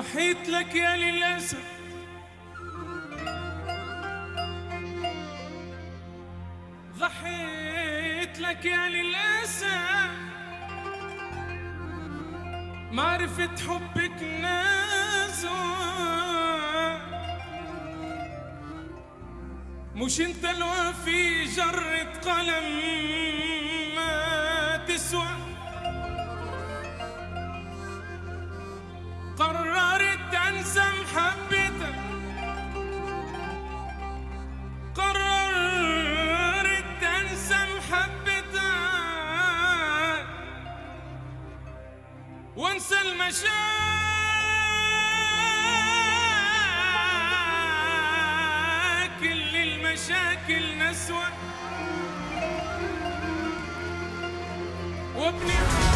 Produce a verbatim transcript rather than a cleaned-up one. ضحيت لك يا للأسف، ضحيت لك يا للأسف، معرفة حبك نازوة، مش انت الوفي، جرة قلم ما تسوى، قررت أنسى محبتك، قررت أنسى محبتك وأنسى المشاكل، للمشاكل نسوة وابني.